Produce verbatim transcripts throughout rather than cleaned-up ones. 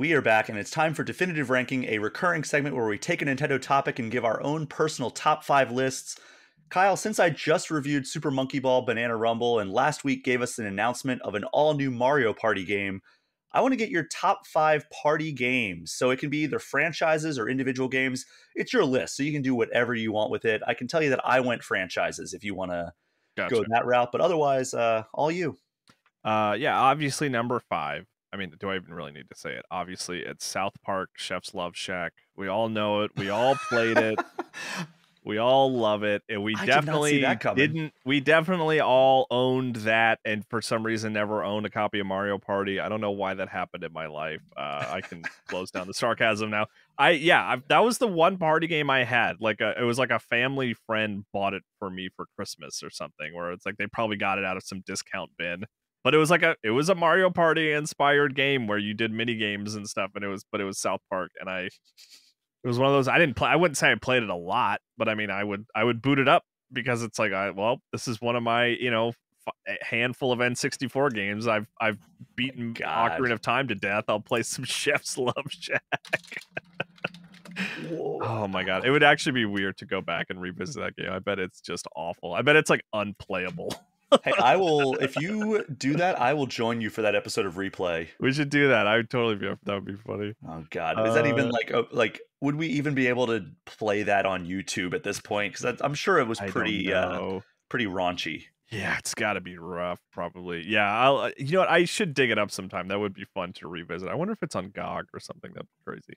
We are back, and it's time for Definitive Ranking, a recurring segment where we take a Nintendo topic and give our own personal top five lists. Kyle, since I just reviewed Super Monkey Ball Banana Rumble and last week gave us an announcement of an all-new Mario Party game, I want to get your top five party games. So it can be either franchises or individual games. It's your list, so you can do whatever you want with it. I can tell you that I went franchises if you want to gotcha. go that route, but otherwise, uh, all you. Uh, yeah, obviously number five. I mean, do I even really need to say it? Obviously, it's South Park Chef's Luv Shack. We all know it. We all played it. We all love it. And we I definitely did not see that didn't. We definitely all owned that, and for some reason never owned a copy of Mario Party. I don't know why that happened in my life. Uh, I can close down the sarcasm now. I yeah, I, that was the one party game I had. Like a, it was like a family friend bought it for me for Christmas or something. Where it's like they probably got it out of some discount bin. But it was like a it was a Mario Party inspired game where you did mini games and stuff, and it was but it was South Park, and I it was one of those I didn't play. I wouldn't say I played it a lot, but I mean I would I would boot it up because it's like I well this is one of my you know f handful of N sixty-four games I've I've beaten God. Ocarina of Time to death. I'll play some Chef's Luv Shack. Oh my God, it would actually be weird to go back and revisit that game. I bet it's just awful. I bet it's like unplayable. Hey, I will, if you do that, I will join you for that episode of replay. We should do that. I would totally be up. That would be funny. Oh God. Is uh, that even like, like, would we even be able to play that on YouTube at this point? Cause I'm sure it was pretty, uh, pretty raunchy. Yeah. It's gotta be rough. Probably. Yeah. I'll, you know what? I should dig it up sometime. That would be fun to revisit. I wonder if it's on G O G or something. That'd be crazy.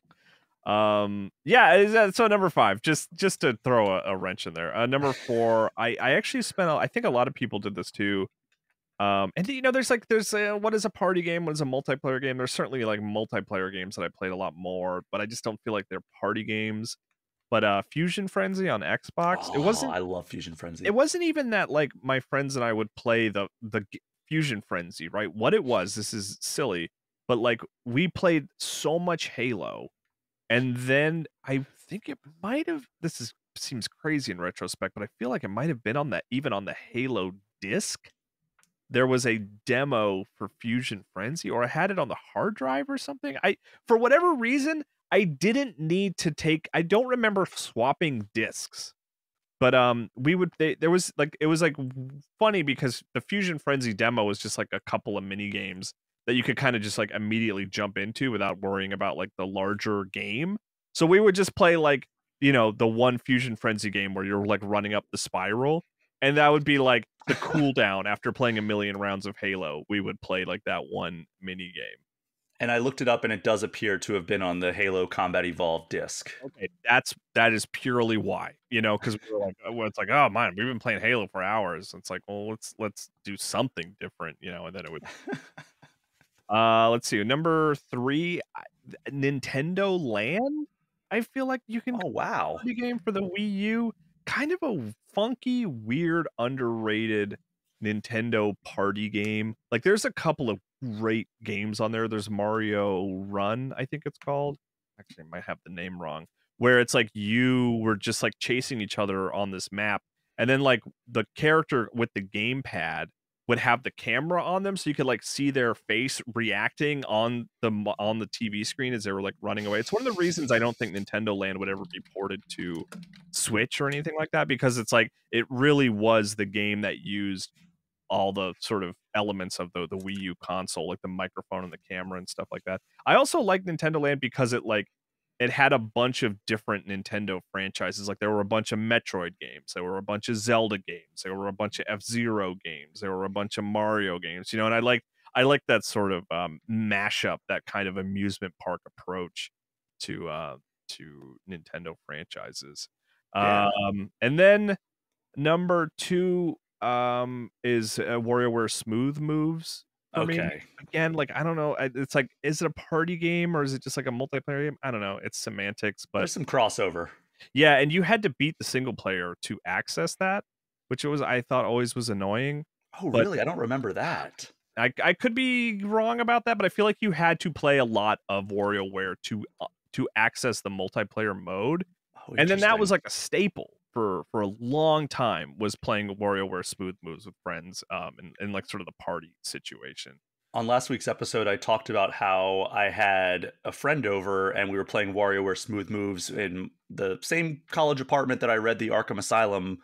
Um, yeah. So number five, just, just to throw a, a wrench in there, uh, number four, I, I actually spent, I think a lot of people did this too. Um, and you know, there's like, there's a, what is a party game? What is a multiplayer game? There's certainly like multiplayer games that I played a lot more, but I just don't feel like they're party games. But uh, Fuzion Frenzy on Xbox, oh, it wasn't, I love Fuzion Frenzy. It wasn't even that like my friends and I would play the, the Fuzion Frenzy, right? What it was, this is silly, but like we played so much Halo. And then I think it might have, this is seems crazy in retrospect, but I feel like it might have been on that, even on the Halo disc. There was a demo for Fuzion Frenzy, or I had it on the hard drive or something. I, for whatever reason, I didn't need to take, I don't remember swapping discs, but um, we would, they, there was like, it was like funny because the Fuzion Frenzy demo was just like a couple of mini games that you could kind of just like immediately jump into without worrying about like the larger game. So we would just play like, you know, the one Fuzion Frenzy game where you're like running up the spiral. And that would be like the cooldown after playing a million rounds of Halo. We would play like that one mini game. And I looked it up and it does appear to have been on the Halo Combat Evolved disc. Okay, that's, that is purely why, you know, because we were like, well, it's like, oh man, we've been playing Halo for hours. It's like, well, let's, let's do something different, you know, and then it would... Uh, let's see. Number three, Nintendo Land. I feel like you can. Oh wow! Play a game for the Wii U. Kind of a funky, weird, underrated Nintendo party game. Like there's a couple of great games on there. There's Mario Run, I think it's called. Actually, I might have the name wrong. Where it's like you were just like chasing each other on this map, and then like the character with the gamepad would have the camera on them so you could like see their face reacting on the on the T V screen as they were like running away. It's one of the reasons I don't think Nintendo Land would ever be ported to Switch or anything like that, because it's like it really was the game that used all the sort of elements of the, the Wii U console, like the microphone and the camera and stuff like that. I also like Nintendo Land because it like it had a bunch of different Nintendo franchises. Like there were a bunch of Metroid games. There were a bunch of Zelda games. There were a bunch of F-Zero games. There were a bunch of Mario games, you know, and I like, I like that sort of um, mashup, that kind of amusement park approach to, uh, to Nintendo franchises. Yeah. Um, and then number two um, is uh, WarioWare Smooth Moves. Okay. I mean, again, like I don't know. It's like, is it a party game or is it just like a multiplayer game? I don't know. It's semantics, but there's some crossover. Yeah, and you had to beat the single player to access that, which it was I thought always was annoying. Oh, but really? I don't remember that. I I could be wrong about that, but I feel like you had to play a lot of WarioWare to uh, to access the multiplayer mode, oh, and then that was like a staple for for a long time, was playing WarioWare Smooth Moves with friends um and, and like sort of the party situation. on last week's episode, I talked about how I had a friend over and we were playing WarioWare Smooth Moves in the same college apartment that I read the Arkham Asylum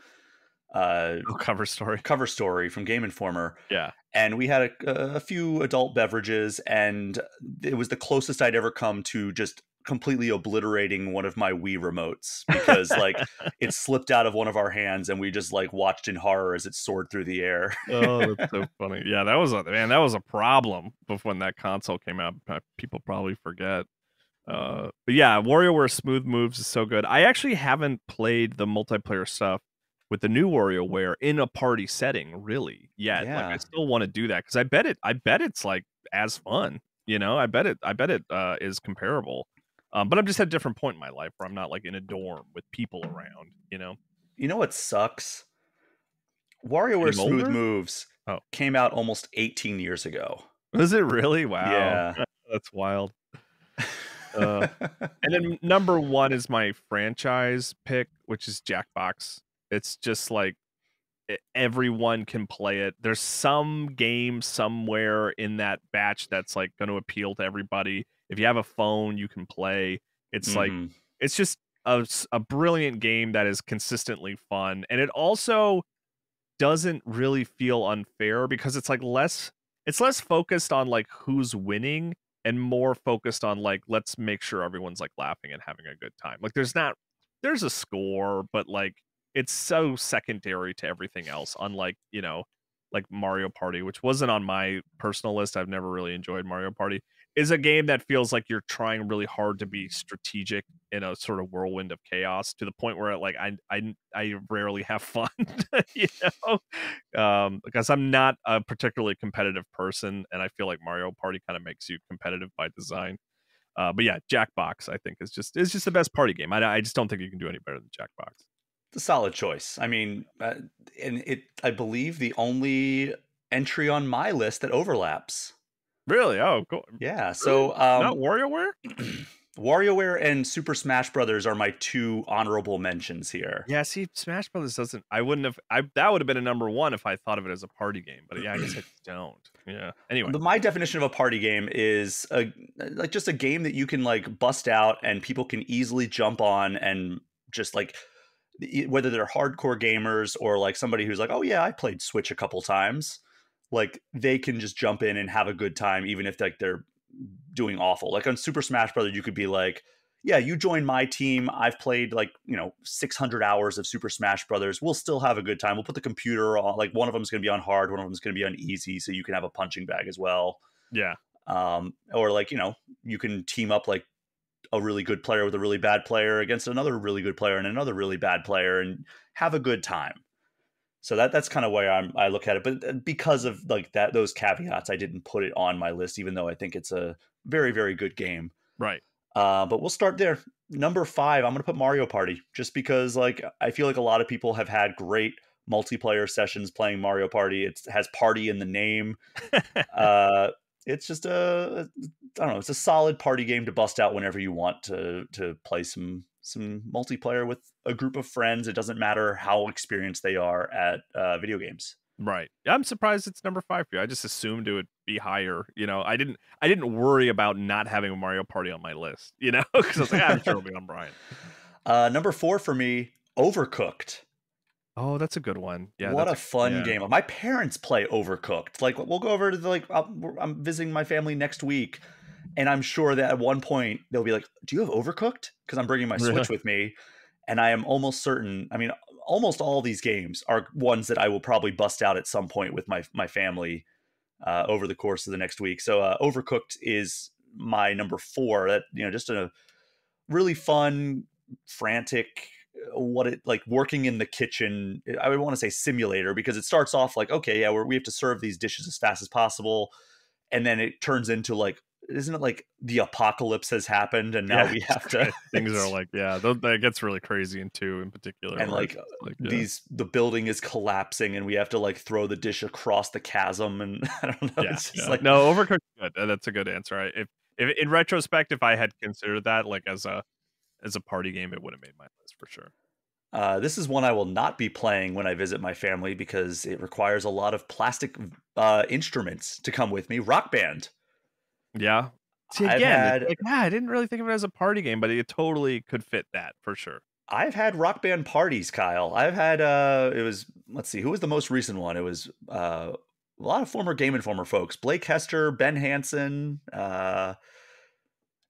uh, oh, cover story cover story from Game Informer. Yeah. And we had a, a few adult beverages, and it was the closest I'd ever come to just completely obliterating one of my Wii remotes, because like it slipped out of one of our hands and we just like watched in horror as it soared through the air. Oh, that's so funny. Yeah, that was a man that was a problem before when that console came out. People probably forget. Uh but yeah, WarioWare Smooth Moves is so good. I actually haven't played the multiplayer stuff with the new WarioWare in a party setting really yet. Yeah. Like I still want to do that, because I bet it I bet it's like as fun, you know. I bet it I bet it uh is comparable. Um, but I'm just at a different point in my life where I'm not like in a dorm with people around, you know? You know what sucks? WarioWare Smooth Moves oh. came out almost eighteen years ago. Was it really? Wow. Yeah. That's wild. Uh, and then number one is my franchise pick, which is Jackbox. It's just like everyone can play it. There's some game somewhere in that batch that's like going to appeal to everybody. If you have a phone, you can play. It's mm-hmm. like, it's just a, a brilliant game that is consistently fun. And it also doesn't really feel unfair, because it's like less, it's less focused on like who's winning and more focused on like, let's make sure everyone's like laughing and having a good time. Like there's not, there's a score, but like, it's so secondary to everything else. Unlike, you know, like Mario Party, which wasn't on my personal list. I've never really enjoyed Mario Party. Is a game that feels like you're trying really hard to be strategic in a sort of whirlwind of chaos, to the point where like I I, I rarely have fun, you know, um, because I'm not a particularly competitive person, and I feel like Mario Party kind of makes you competitive by design. Uh, but yeah, Jackbox I think is just is just the best party game. I I just don't think you can do any better than Jackbox. It's a solid choice. I mean, uh, and it I believe the only entry on my list that overlaps. Really? Oh, cool. Yeah. So, um, not WarioWare? WarioWare and Super Smash Brothers are my two honorable mentions here. Yeah. See, Smash Brothers doesn't. I wouldn't have. I that would have been a number one if I thought of it as a party game. But yeah, I guess I don't. Yeah. Anyway, but my definition of a party game is a like just a game that you can like bust out and people can easily jump on, and just like whether they're hardcore gamers or like somebody who's like, oh yeah, I played Switch a couple times. Like they can just jump in and have a good time, even if like they're doing awful. Like on Super Smash Brothers, you could be like, yeah, you join my team. I've played like, you know, six hundred hours of Super Smash Brothers. We'll still have a good time. We'll put the computer on, like one of them is going to be on hard. One of them is going to be on easy. So you can have a punching bag as well. Yeah. Um, or like, you know, you can team up like a really good player with a really bad player against another really good player and another really bad player and have a good time. So that that's kind of why I'm, I look at it. But because of like that, those caveats, I didn't put it on my list, even though I think it's a very, very good game. Right. Uh, but we'll start there. Number five, I'm going to put Mario Party, just because like I feel like a lot of people have had great multiplayer sessions playing Mario Party. It's, it has party in the name. uh, it's just a, I don't know, it's a solid party game to bust out whenever you want to to play some some multiplayer with a group of friends. It doesn't matter how experienced they are at uh, video games. Right. I'm surprised it's number five for you. I just assumed it would be higher. You know, I didn't, I didn't worry about not having a Mario Party on my list, you know, because I was like, I'm sure it'll be on Brian. Uh, number four for me, Overcooked. Oh, that's a good one. Yeah. What a fun yeah. game. My parents play Overcooked. Like we'll go over to the, like, I'll, I'm visiting my family next week. And I'm sure that at one point they'll be like, do you have Overcooked? Because I'm bringing my Switch really? with me. And I am almost certain, I mean, almost all these games are ones that I will probably bust out at some point with my, my family uh, over the course of the next week. So uh, Overcooked is my number four. That, you know, just a really fun, frantic, what it like working in the kitchen. I would want to say simulator, because it starts off like, okay, yeah, we're, we have to serve these dishes as fast as possible. And then it turns into like, isn't it like the apocalypse has happened and now yeah, we have to things are like yeah that gets really crazy in two in particular, and like, like yeah. these the building is collapsing and we have to like throw the dish across the chasm, and I don't know yeah, it's just yeah. like no Overcooked, good. That's a good answer. I, if, if in retrospect if I had considered that like as a as a party game, it would have made my list for sure. Uh, this is one I will not be playing when I visit my family because it requires a lot of plastic uh, instruments to come with me. Rock Band. Yeah. See, again, had, like, yeah, I didn't really think of it as a party game, but it totally could fit that for sure. I've had Rock Band parties, Kyle. I've had, uh, it was, let's see, who was the most recent one? It was uh, a lot of former Game Informer folks. Blake Hester, Ben Hanson, uh,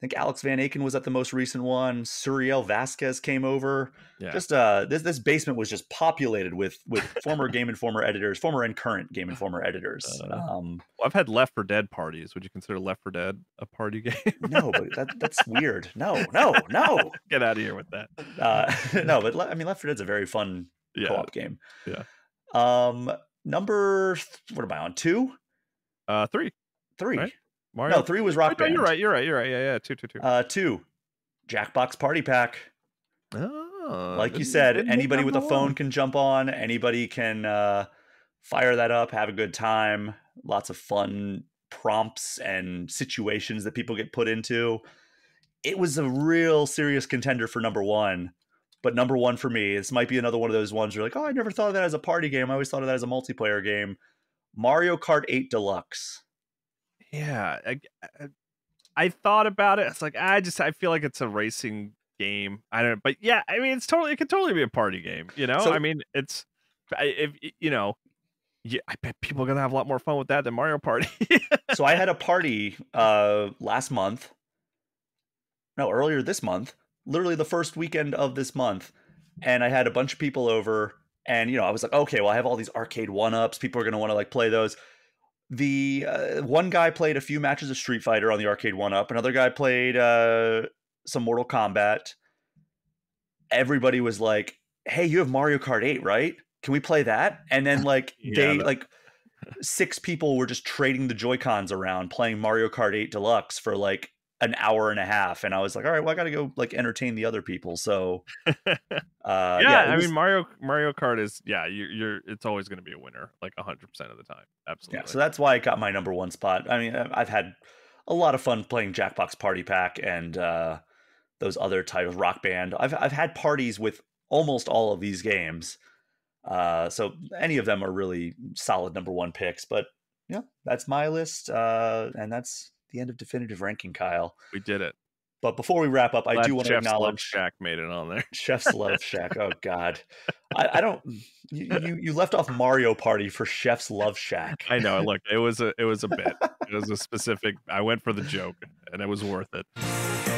I think Alex Van Aken was at the most recent one. Suriel Vasquez came over. Yeah. Just uh, this this basement was just populated with with former Game Informer editors, former and current Game Informer editors. Uh, um, well, I've had Left four Dead parties. Would you consider Left four Dead a party game? No, but that, that's weird. No, no, no. Get out of here with that. Uh, no, but I mean, Left four Dead's a very fun yeah. co-op game. Yeah. Um, number what am I on? Two? Uh, three. Three. Right? Mario. No, three was Rock Band. You're right. You're right. You're right. Yeah, yeah. Two, two, two. Uh, two. Jackbox Party Pack. Oh, like you said, anybody with a phone can jump on. Anybody can uh, fire that up, have a good time. Lots of fun prompts and situations that people get put into. It was a real serious contender for number one, but number one for me, this might be another one of those ones where you're like, oh, I never thought of that as a party game. I always thought of that as a multiplayer game. Mario Kart eight Deluxe. Yeah, I, I, I thought about it. It's like I just I feel like it's a racing game. I don't, but yeah, I mean, it's totally it could totally be a party game. You know, so, I mean, it's if you know, yeah, I bet people are gonna have a lot more fun with that than Mario Party. So I had a party uh, last month, no, earlier this month, literally the first weekend of this month, and I had a bunch of people over, and you know, I was like, okay, well, I have all these arcade one-ups. People are gonna want to like play those. The uh, one guy played a few matches of Street Fighter on the arcade one-up. Another guy played uh, some Mortal Kombat. Everybody was like, hey, you have Mario Kart eight, right? Can we play that? And then like yeah, they but... like six people were just trading the Joy-Cons around playing Mario Kart eight Deluxe for like an hour and a half. And I was like, all right, well, I got to go like entertain the other people. So uh, yeah, yeah I was... mean, Mario, Mario Kart is, yeah, you're, you're it's always going to be a winner like a hundred percent of the time. Absolutely. Yeah, so that's why I got my number one spot. I mean, I've had a lot of fun playing Jackbox Party Pack and uh, those other titles, Rock Band. I've, I've had parties with almost all of these games. Uh, so any of them are really solid number one picks, but yeah, that's my list. Uh, and that's, the end of definitive ranking, Kyle. We did it. But before we wrap up, I Glad do want Chef's to acknowledge Love Shack made it on there. Chef's Luv Shack. Oh God, I, I don't. You, you you left off Mario Party for Chef's Luv Shack. I know. Look, it was a it was a bit. It was a specific. I went for the joke, and it was worth it.